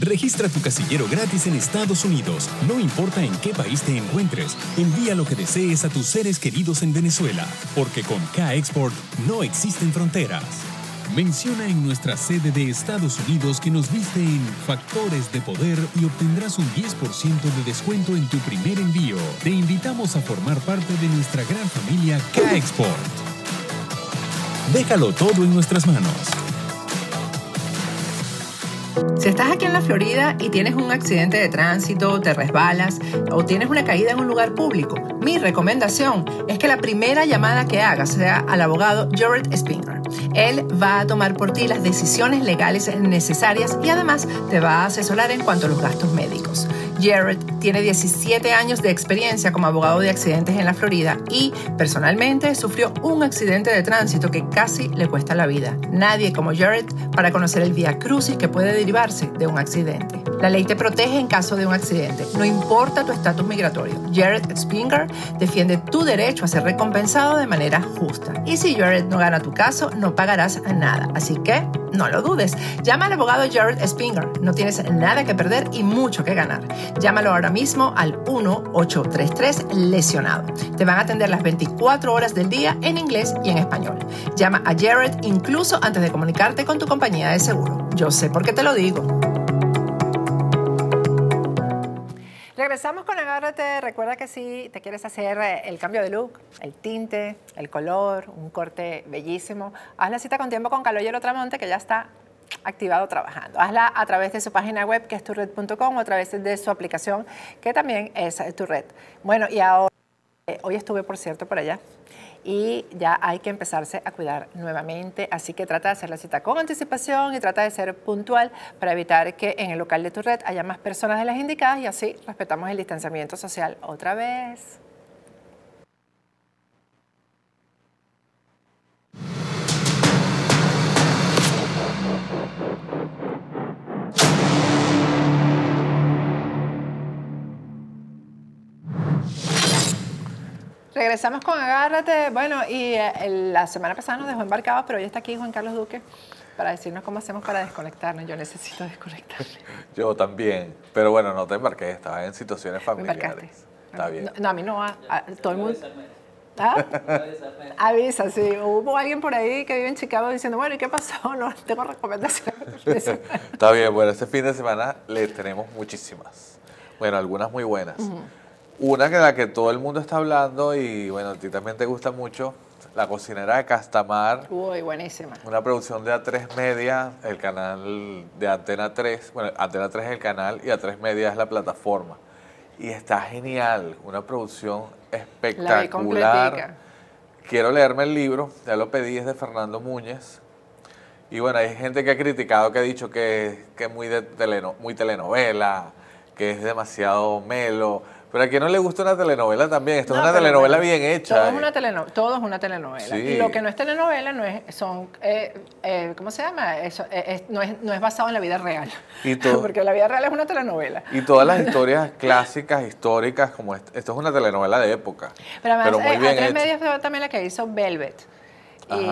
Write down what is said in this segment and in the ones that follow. Registra tu casillero gratis en Estados Unidos. No importa en qué país te encuentres, envía lo que desees a tus seres queridos en Venezuela, porque con K-Export no existen fronteras. Menciona en nuestra sede de Estados Unidos que nos viste en Factores de Poder y obtendrás un 10% de descuento en tu primer envío. Te invitamos a formar parte de nuestra gran familia K-Export. Déjalo todo en nuestras manos. Si estás aquí en la Florida y tienes un accidente de tránsito, te resbalas o tienes una caída en un lugar público, mi recomendación es que la primera llamada que hagas sea al abogado Jared Spinger. Él va a tomar por ti las decisiones legales necesarias y además te va a asesorar en cuanto a los gastos médicos. Jared tiene 17 años de experiencia como abogado de accidentes en la Florida y, personalmente, sufrió un accidente de tránsito que casi le cuesta la vida. Nadie como Jared para conocer el vía crucis que puede derivarse de un accidente. La ley te protege en caso de un accidente, no importa tu estatus migratorio. Jared Spinger defiende tu derecho a ser recompensado de manera justa. Y si Jared no gana tu caso, no pagarás nada. Así que no lo dudes. Llama al abogado Jared Spinger. No tienes nada que perder y mucho que ganar. Llámalo ahora mismo al 1-833-LESIONADO. Te van a atender las 24 horas del día en inglés y en español. Llama a Jared incluso antes de comunicarte con tu compañía de seguro. Yo sé por qué te lo digo. Regresamos con Agárrate. Recuerda que si te quieres hacer el cambio de look, el tinte, el color, un corte bellísimo, haz la cita con tiempo con Caloy el Otramonte, que ya está activado trabajando. Hazla a través de su página web, que es tured.com, o a través de su aplicación, que también es Tured. Bueno, y ahora, hoy estuve, por cierto, por allá, y ya hay que empezarse a cuidar nuevamente, así que trata de hacer la cita con anticipación y trata de ser puntual para evitar que en el local de Tured haya más personas de las indicadas y así respetamos el distanciamiento social otra vez. Regresamos con Agárrate. Bueno, y la semana pasada nos dejó embarcados, pero hoy está aquí Juan Carlos Duque para decirnos cómo hacemos para desconectarnos. Yo necesito desconectarme. Yo también. Pero bueno, no te embarqué, estaba en situaciones familiares. Está bien. No, a mí no, a todo el mundo. ¿Ah? Avisa, sí. Hubo alguien por ahí que vive en Chicago diciendo, bueno, ¿y qué pasó? No tengo recomendaciones. Está bien, bueno, este fin de semana le tenemos muchísimas. Bueno, algunas muy buenas. Una que la que todo el mundo está hablando y, bueno, a ti también te gusta mucho, La Cocinera de Castamar. Uy, buenísima. Una producción de A3 Media, el canal de Antena 3. Bueno, Antena 3 es el canal y A3 Media es la plataforma. Y está genial, una producción espectacular. La vi completica. Quiero leerme el libro, ya lo pedí, es de Fernando Muñez. Y, bueno, hay gente que ha criticado, que ha dicho que es muy telenovela, que es demasiado melo. Pero a quien no le gusta una telenovela también. Esto no, es una telenovela bien hecha. Todo es una telenovela. Todo es una telenovela. Sí. Y lo que no es telenovela no es, son, ¿cómo se llama? Eso, no es basado en la vida real. Y porque la vida real es una telenovela. Y todas las historias clásicas, históricas, como esto es una telenovela de época. Pero además, muy bien hecha. A3 Media fue también la que hizo Velvet. Ajá. Y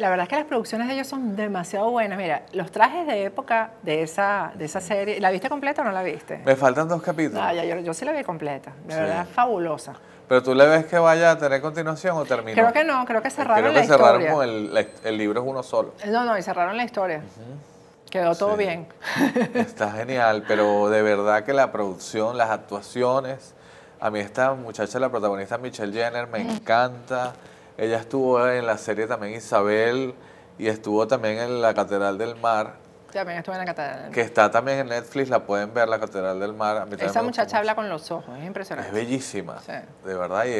la verdad es que las producciones de ellos son demasiado buenas. Mira, los trajes de época de esa serie, ¿la viste completa o no la viste? Me faltan 2 capítulos. No, yo sí la vi completa, de verdad es fabulosa. ¿Pero tú le ves que vaya a tener continuación o terminó? Creo que no, creo que cerraron la historia. Creo que cerraron el libro es uno solo. No, y cerraron la historia. Quedó todo bien. Está genial, pero de verdad que la producción, las actuaciones, a mí esta muchacha, la protagonista Michelle Jenner, me encanta. Ella estuvo en la serie también Isabel y estuvo también en La Catedral del Mar. También estuvo en La Catedral del Mar. Que está también en Netflix, la pueden ver, La Catedral del Mar. Esa muchacha habla con los ojos, es impresionante. Es bellísima, sí. De verdad. Y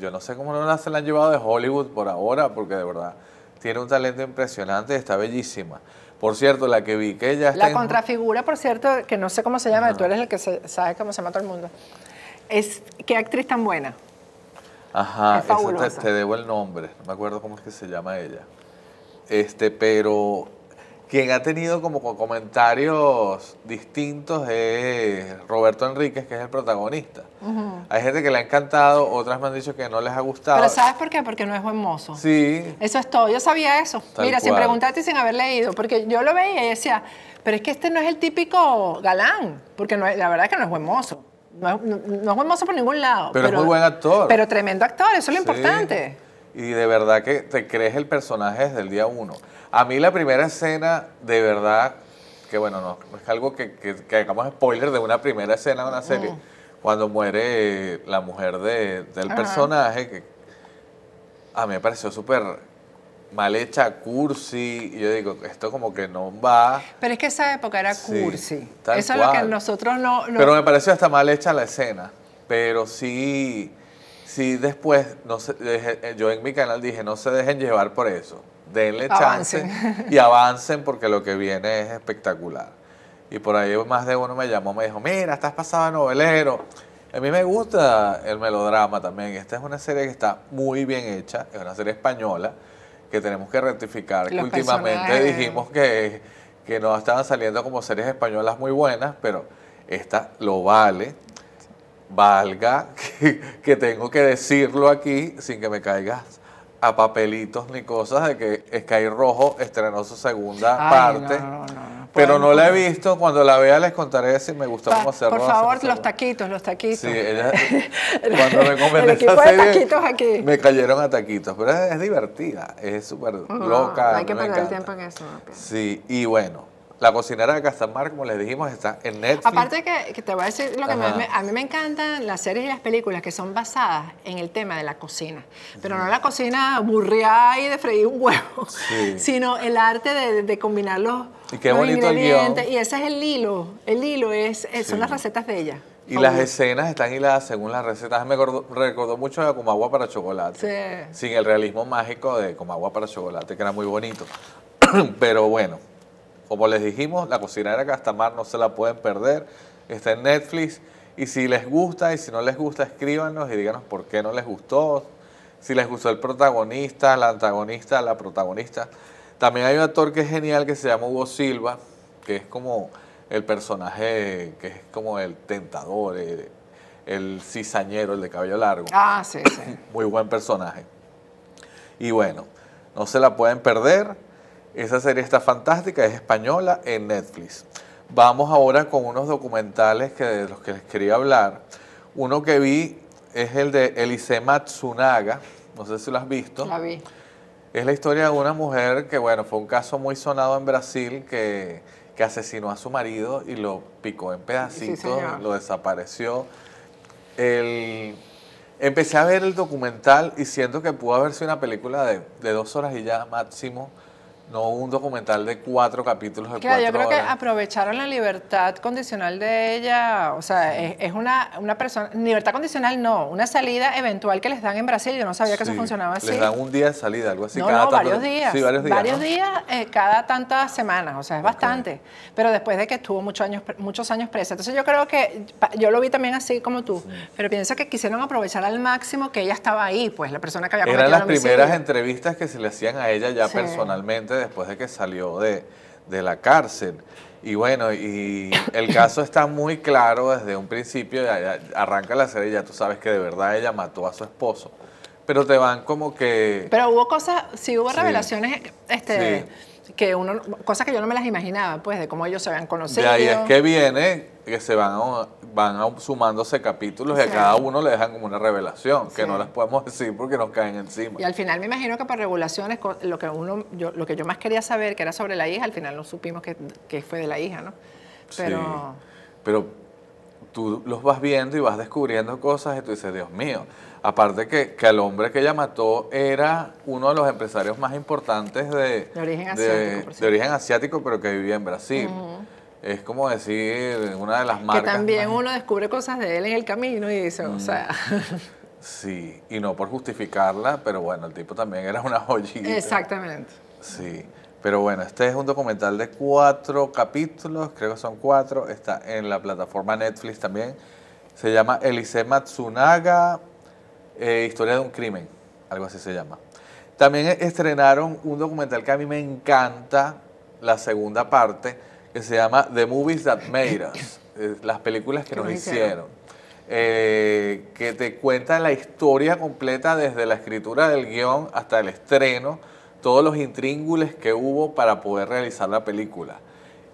yo no sé cómo no se la han llevado de Hollywood por ahora, porque de verdad tiene un talento impresionante y está bellísima. Por cierto, la que vi que ella está... La contrafigura, por cierto, que no sé cómo se llama, tú eres el que sabe cómo se llama todo el mundo. ¿Qué actriz tan buena? Ajá, esa te debo el nombre, no me acuerdo cómo es que se llama ella. Pero Quien ha tenido como comentarios distintos es Roberto Enríquez, que es el protagonista. Uh-huh. Hay gente que le ha encantado, otras me han dicho que no les ha gustado. Pero ¿sabes por qué? Porque no es buen mozo. Sí. Eso es todo. Yo sabía eso. Tal Mira, cual. Sin preguntarte y sin haber leído. Porque yo lo veía y decía, pero es que este no es el típico galán. Porque no es, la verdad es que no es buen mozo. No es buen mozo por ningún lado. Pero es muy buen actor. Pero tremendo actor, eso es lo importante. Y de verdad que te crees el personaje desde el día uno. A mí la primera escena, de verdad, que bueno, no es algo que hagamos spoiler de una primera escena de una serie, cuando muere la mujer del personaje, que a mí me pareció súper mal hecha, cursi, y yo digo, esto como que no va. Pero es que esa época era cursi. Eso es lo que nosotros no... Pero me pareció hasta mal hecha la escena, pero sí... Sí, después, no se, yo en mi canal dije, no se dejen llevar por eso. Denle chance y avancen porque lo que viene es espectacular. Y por ahí más de uno me llamó, me dijo, mira, estás pasado de novelero. A mí me gusta el melodrama también. Esta es una serie que está muy bien hecha. Es una serie española que tenemos que rectificar. Que últimamente dijimos que no estaban saliendo como series españolas muy buenas, pero esta lo vale. Valga que tengo que decirlo aquí sin que me caigas a papelitos ni cosas de que Sky Rojo estrenó su segunda parte. No. Pero no la he visto. Cuando la vea les contaré si me gustó cómo hacerlo. Por favor, los taquitos, los taquitos. Sí, ella, cuando me comenté esta serie, taquitos aquí. Me cayeron a taquitos. Pero es divertida, es súper loca. Hay que perder el tiempo en eso. Sí, y bueno. La cocinera de Castamar, como les dijimos, está en Netflix. Aparte que te voy a decir lo que a mí me encantan las series y las películas que son basadas en el tema de la cocina. Pero no la cocina aburrida y de freír un huevo, sino el arte de combinar los ingredientes. Y ese es el hilo. El hilo son las recetas de ella. Y las escenas están hiladas según las recetas. Me recordó mucho de Como agua para chocolate. Sí. Sin el realismo mágico de Como agua para chocolate, que era muy bonito. Pero bueno. Como les dijimos, La cocinera de Castamar no se la pueden perder. Está en Netflix. Y si les gusta y si no les gusta, escríbanos y díganos por qué no les gustó. Si les gustó el protagonista, la antagonista, la protagonista. También hay un actor que es genial que se llama Hugo Silva, que es como el personaje, que es como el tentador, el cizañero, el de cabello largo. Ah, sí, sí. Muy buen personaje. Y bueno, no se la pueden perder. Esa serie está fantástica, es española, en Netflix. Vamos ahora con unos documentales de los que les quería hablar. Uno que vi es el de Elize Matsunaga, no sé si lo has visto. La vi. Es la historia de una mujer que, bueno, fue un caso muy sonado en Brasil que asesinó a su marido y lo picó en pedacitos, lo desapareció. Empecé a ver el documental y siento que pudo haber sido una película de 2 horas y ya máximo. No un documental de 4 capítulos de 4 horas. Yo creo que aprovecharon la libertad condicional de ella. O sea, es una persona... Libertad condicional no. Una salida eventual que les dan en Brasil. Yo no sabía que eso funcionaba así. Les dan un día de salida, algo así. Varios días. Sí, varios días. Cada tantas semanas. O sea, es bastante. Pero después de que estuvo muchos años presa. Entonces yo creo que... Yo lo vi también así como tú. Sí. Pero pienso que quisieron aprovechar al máximo que ella estaba ahí. Pues la persona que había cometido el homicidio. Eran las primeras entrevistas que se le hacían a ella ya personalmente, después de que salió de la cárcel. Y bueno, y el caso está muy claro desde un principio. Arranca la serie, ya tú sabes que de verdad ella mató a su esposo, pero te van como que... Pero hubo cosas, sí hubo revelaciones, que uno, cosas que yo no me las imaginaba, pues, de cómo ellos se habían conocido. De ahí es que viene, que se van sumándose capítulos y a cada uno le dejan como una revelación, que no las podemos decir porque nos caen encima. Y al final me imagino que por regulaciones, lo que yo más quería saber, que era sobre la hija, al final no supimos que fue de la hija, ¿no? Pero... Sí, pero tú los vas viendo y vas descubriendo cosas y tú dices, Dios mío. Aparte que el hombre que ella mató era uno de los empresarios más importantes de origen asiático, pero que vivía en Brasil. Es como decir, una de las marcas... Que también uno descubre cosas de él en el camino y dice, o sea... Sí, y no por justificarla, pero bueno, el tipo también era una joyita. Exactamente. Sí, pero bueno, este es un documental de 4 capítulos, creo que son 4, está en la plataforma Netflix también. Se llama Elize Matsunaga... Historia de un crimen, algo así se llama. También estrenaron un documental que a mí me encanta, la segunda parte, que se llama The Movies That Made Us, las películas que nos hicieron, que te cuenta la historia completa desde la escritura del guión hasta el estreno, todos los intríngules que hubo para poder realizar la película.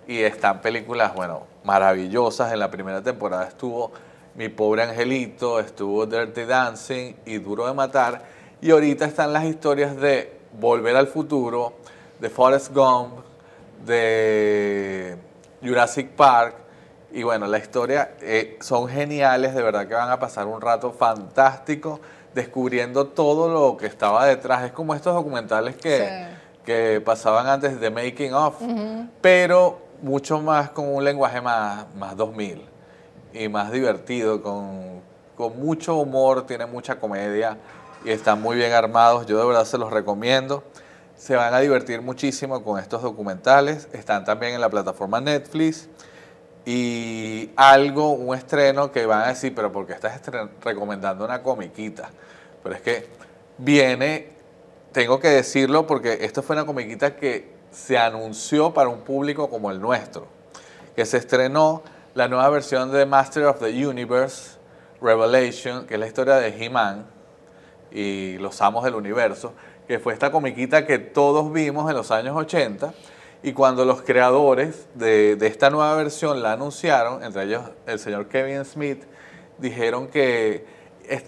Y están películas, bueno, maravillosas. En la primera temporada estuvo Mi Pobre Angelito, estuvo Dirty Dancing y Duro de Matar. Y ahorita están las historias de Volver al Futuro, de Forrest Gump, de Jurassic Park. Y bueno, la historia son geniales, de verdad que van a pasar un rato fantástico descubriendo todo lo que estaba detrás. Es como estos documentales que pasaban antes de Making Of, pero mucho más con un lenguaje más 2000 y más divertido, con mucho humor, tiene mucha comedia y están muy bien armados. Yo de verdad se los recomiendo. Se van a divertir muchísimo con estos documentales. Están también en la plataforma Netflix. Y algo, un estreno que van a decir, pero ¿por qué estás recomendando una comiquita? Pero es que viene, tengo que decirlo, porque esto fue una comiquita que se anunció para un público como el nuestro, que se estrenó la nueva versión de Master of the Universe Revelation, que es la historia de He-Man y los amos del universo, que fue esta comiquita que todos vimos en los años 80, y cuando los creadores de esta nueva versión la anunciaron, entre ellos el señor Kevin Smith, dijeron que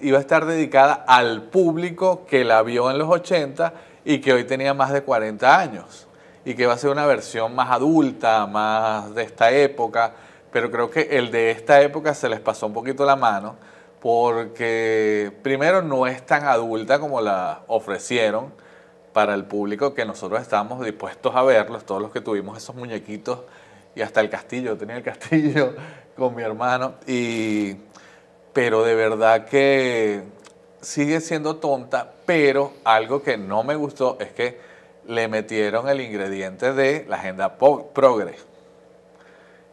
iba a estar dedicada al público que la vio en los 80 y que hoy tenía más de 40 años, y que va a ser una versión más adulta, más de esta época, pero creo que el de esta época se les pasó un poquito la mano, porque primero no es tan adulta como la ofrecieron para el público que nosotros estábamos dispuestos a verlos, todos los que tuvimos esos muñequitos, y hasta el castillo, tenía el castillo con mi hermano, pero de verdad que sigue siendo tonta, pero algo que no me gustó es que le metieron el ingrediente de la agenda progre.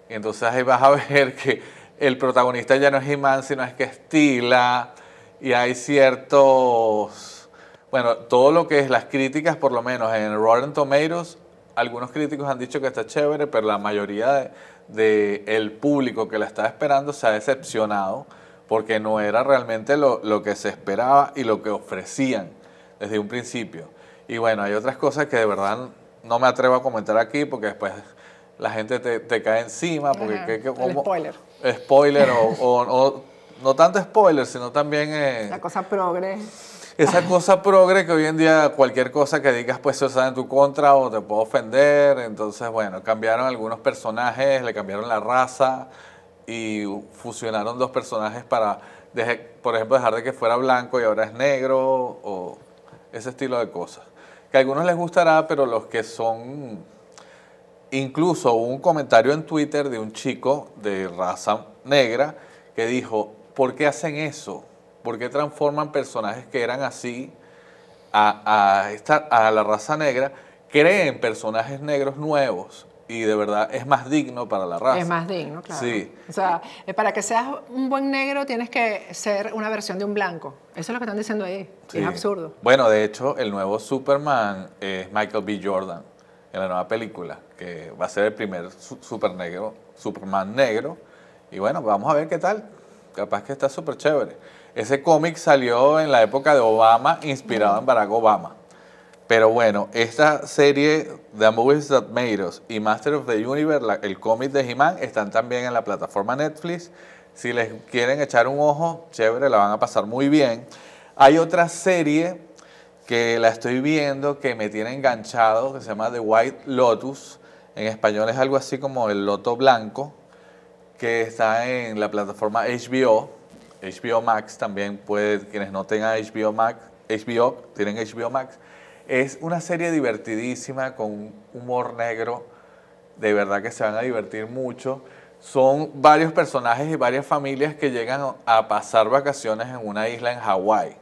Y entonces ahí vas a ver que el protagonista ya no es He-Man, sino es que es Tila, y hay ciertos... Bueno, todo lo que es las críticas, por lo menos en Rotten Tomatoes, algunos críticos han dicho que está chévere, pero la mayoría del público que la está esperando se ha decepcionado porque no era realmente lo que se esperaba y lo que ofrecían desde un principio. Y bueno, hay otras cosas que de verdad no me atrevo a comentar aquí porque después la gente te cae encima. Porque como, spoiler. Spoiler o no tanto spoiler, sino también... la cosa progre. Esa cosa progre que hoy en día cualquier cosa que digas pues se usa en tu contra o te puede ofender. Entonces, bueno, cambiaron algunos personajes, le cambiaron la raza y fusionaron dos personajes para, por ejemplo, dejar de que fuera blanco y ahora es negro, o ese estilo de cosas. Que a algunos les gustará, pero los que son... Incluso hubo un comentario en Twitter de un chico de raza negra que dijo, ¿por qué hacen eso? ¿Por qué transforman personajes que eran así a la raza negra? Creen personajes negros nuevos y de verdad es más digno para la raza. Es más digno, claro. Sí. O sea, para que seas un buen negro tienes que ser una versión de un blanco. Eso es lo que están diciendo ahí. Sí. Es absurdo. Bueno, de hecho, el nuevo Superman es Michael B. Jordan en la nueva película, que va a ser el primer Superman negro. Y bueno, vamos a ver qué tal. Capaz que está súper chévere. Ese cómic salió en la época de Obama, inspirado en Barack Obama. Pero bueno, esta serie The Movies That Made Us y Master of the Universe, el cómic de He-Man, están también en la plataforma Netflix. Si les quieren echar un ojo, chévere, la van a pasar muy bien. Hay otra serie que la estoy viendo que me tiene enganchado, que se llama The White Lotus. En español es algo así como El Loto Blanco, que está en la plataforma HBO. HBO Max también, puede, quienes no tengan HBO Max, tienen HBO Max. Es una serie divertidísima con humor negro, de verdad que se van a divertir mucho. Son varios personajes y varias familias que llegan a pasar vacaciones en una isla en Hawái.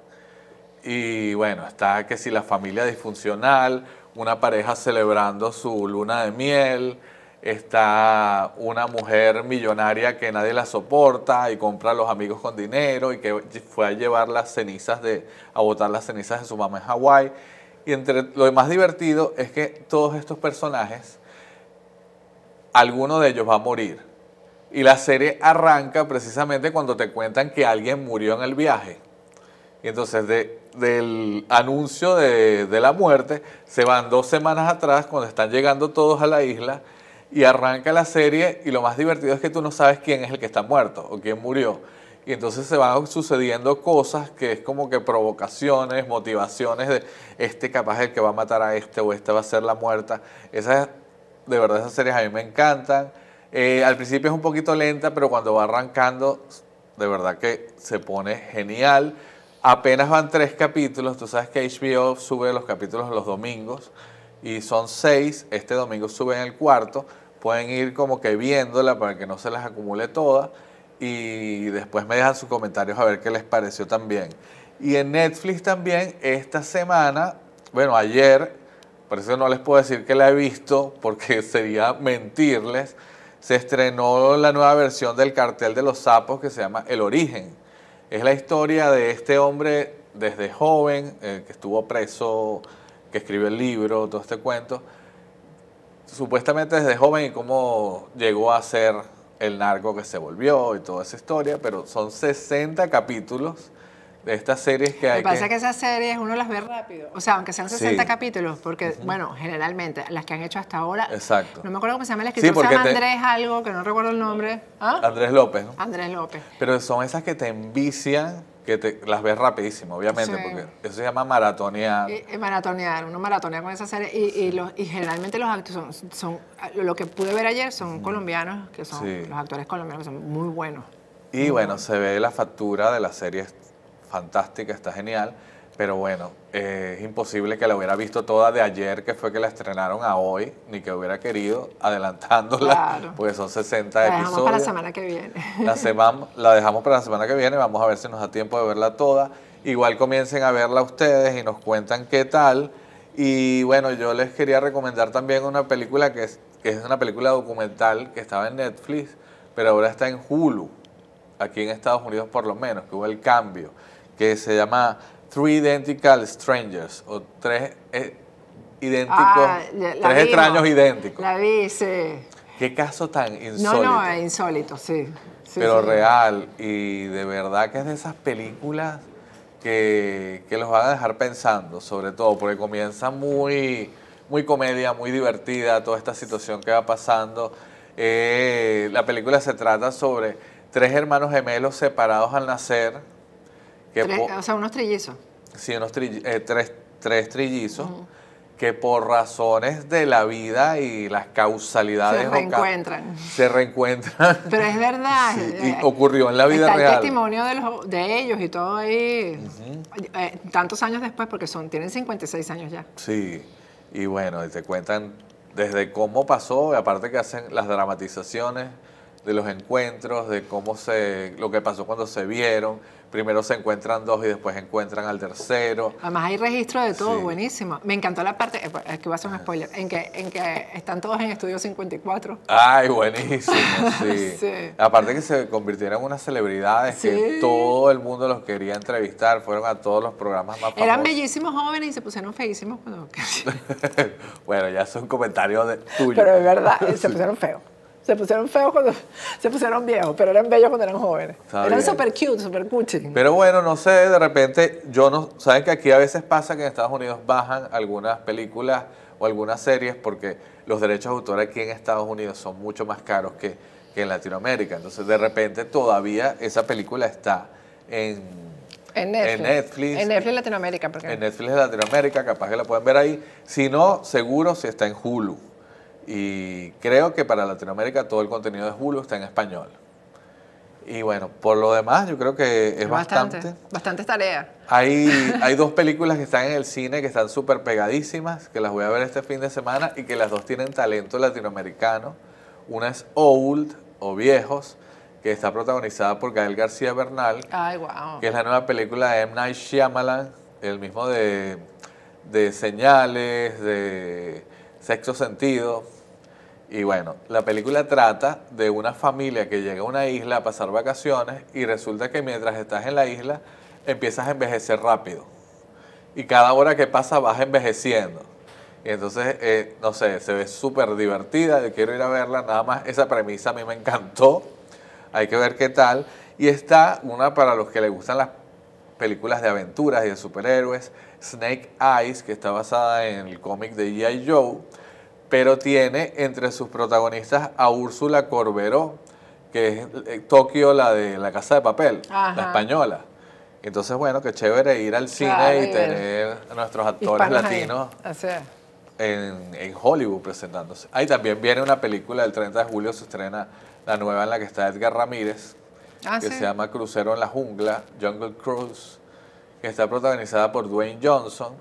Y bueno, está que si la familia disfuncional, una pareja celebrando su luna de miel... Está una mujer millonaria que nadie la soporta y compra a los amigos con dinero y que fue a llevar las cenizas a botar las cenizas de su mamá en Hawái. Y entre lo más divertido es que todos estos personajes alguno de ellos va a morir. Y la serie arranca precisamente cuando te cuentan que alguien murió en el viaje. Y entonces del anuncio de la muerte se van 2 semanas atrás cuando están llegando todos a la isla y arranca la serie, y lo más divertido es que tú no sabes quién es el que está muerto o quién murió. Y entonces se van sucediendo cosas que es como que provocaciones, motivaciones de este capaz es el que va a matar a este o esta va a ser la muerta. Esas, de verdad, esas series a mí me encantan. Al principio es un poquito lenta, pero cuando va arrancando, de verdad que se pone genial. Apenas van 3 capítulos. Tú sabes que HBO sube los capítulos los domingos y son 6. Este domingo suben el 4. Pueden ir como que viéndola para que no se las acumule todas. Y después me dejan sus comentarios a ver qué les pareció también. Y en Netflix también esta semana, bueno, ayer, por eso no les puedo decir que la he visto porque sería mentirles, se estrenó la nueva versión del Cartel de los Sapos que se llama El Origen. Es la historia de este hombre desde joven, que estuvo preso, que escribió el libro, todo este cuento, supuestamente desde joven y cómo llegó a ser el narco que se volvió y toda esa historia, pero son 60 capítulos de estas series que hay. Me parece que esas series uno las ve rápido, o sea, aunque sean 60 capítulos, porque, bueno, generalmente las que han hecho hasta ahora. Exacto. No me acuerdo cómo se llama el escritor, se llama Andrés algo, que no recuerdo el nombre. ¿Ah? Andrés López, ¿no? Andrés López. Pero son esas que te envician, que las ves rapidísimo, obviamente, porque eso se llama maratonear. Maratonear, uno maratonea con esa serie. Y generalmente los actores son lo que pude ver ayer son colombianos, que son los actores colombianos que son muy buenos. Y muy bueno, se ve la factura de la serie, es fantástica, está genial, pero bueno, es imposible que la hubiera visto toda de ayer, que fue que la estrenaron a hoy, ni que hubiera querido adelantándola, porque son 60 episodios. La dejamos para la semana que viene. La dejamos para la semana que viene, vamos a ver si nos da tiempo de verla toda. Igual comiencen a verla ustedes y nos cuentan qué tal. Y bueno, yo les quería recomendar también una película que es una película documental que estaba en Netflix, pero ahora está en Hulu, aquí en Estados Unidos por lo menos, que hubo el cambio, que se llama Three Identical Strangers, o tres extraños idénticos. La vi, sí. Qué caso tan insólito. No, insólito, sí pero sí, real, y de verdad que es de esas películas que los van a dejar pensando, sobre todo, porque comienza muy, muy comedia, muy divertida, toda esta situación que va pasando. La película se trata sobre 3 hermanos gemelos separados al nacer. O sea, unos trillizos. Sí, tres trillizos que por razones de la vida y las causalidades se reencuentran. Pero es verdad. Sí, y ocurrió en la vida real. El testimonio de ellos y todo ahí, tantos años después, porque tienen 56 años ya. Sí, y bueno, te cuentan desde cómo pasó, aparte que hacen las dramatizaciones de los encuentros, de cómo lo que pasó cuando se vieron. Primero se encuentran 2 y después encuentran al tercero. Además hay registro de todo, buenísimo. Me encantó la parte, aquí va a ser un spoiler, en que están todos en Estudio 54. Ay, buenísimo, Aparte que se convirtieron en unas celebridades que todo el mundo los quería entrevistar, fueron a todos los programas más famosos. Eran bellísimos jóvenes y se pusieron feísimos cuando... Bueno, ya es un comentario tuyo. Pero es verdad, se pusieron feos. Se pusieron feos cuando se pusieron viejos, pero eran bellos cuando eran jóvenes. Eran súper cute, súper cuchi. Pero bueno, no sé, de repente, saben que aquí a veces pasa que en Estados Unidos bajan algunas películas o algunas series porque los derechos de autor aquí en Estados Unidos son mucho más caros que en Latinoamérica. Entonces, de repente, todavía esa película está en Netflix Latinoamérica. En Netflix de Latinoamérica, capaz que la pueden ver ahí. Si no, seguro si está en Hulu. Y creo que para Latinoamérica todo el contenido de Hulu está en español. Y bueno, por lo demás yo creo que es bastantes tareas. Hay 2 películas que están en el cine que están súper pegadísimas, que las voy a ver este fin de semana y que las 2 tienen talento latinoamericano. Una es Old o Viejos, que está protagonizada por Gael García Bernal. Ay, wow. Que es la nueva película de M. Night Shyamalan, el mismo de Señales, de Sexto Sentido. Y bueno, la película trata de una familia que llega a una isla a pasar vacaciones y resulta que mientras estás en la isla empiezas a envejecer rápido y cada hora que pasa vas envejeciendo Y entonces, no sé, se ve súper divertida, yo quiero ir a verla, nada más esa premisa a mí me encantó, hay que ver qué tal. Y está una para los que les gustan las películas de aventuras y de superhéroes, Snake Eyes, que está basada en el cómic de G.I. Joe, pero tiene entre sus protagonistas a Úrsula Corberó, que es Tokio, la de La Casa de Papel, ajá, la española. Entonces, bueno, qué chévere ir al cine, claro, y tener a nuestros actores latinos en Hollywood presentándose. Ahí también viene una película, el 30 de julio se estrena la nueva en la que está Edgar Ramírez, que se llama Crucero en la Jungla, Jungle Cruise, que está protagonizada por Dwayne Johnson,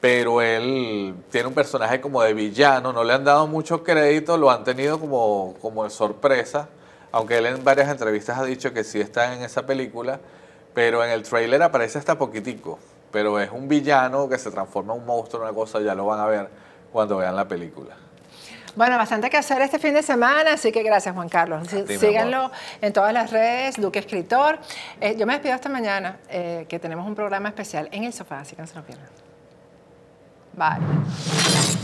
pero él tiene un personaje como de villano, no le han dado mucho crédito, lo han tenido como de sorpresa, aunque él en varias entrevistas ha dicho que sí está en esa película, pero en el tráiler aparece hasta poquitico. Pero es un villano que se transforma en un monstruo, una cosa, ya lo van a ver cuando vean la película. Bueno, bastante que hacer este fin de semana, así que gracias, Juan Carlos. Síganlo en todas las redes, Duque Escritor. Yo me despido hasta mañana, que tenemos un programa especial en el sofá, así que no se lo pierdan. Bye.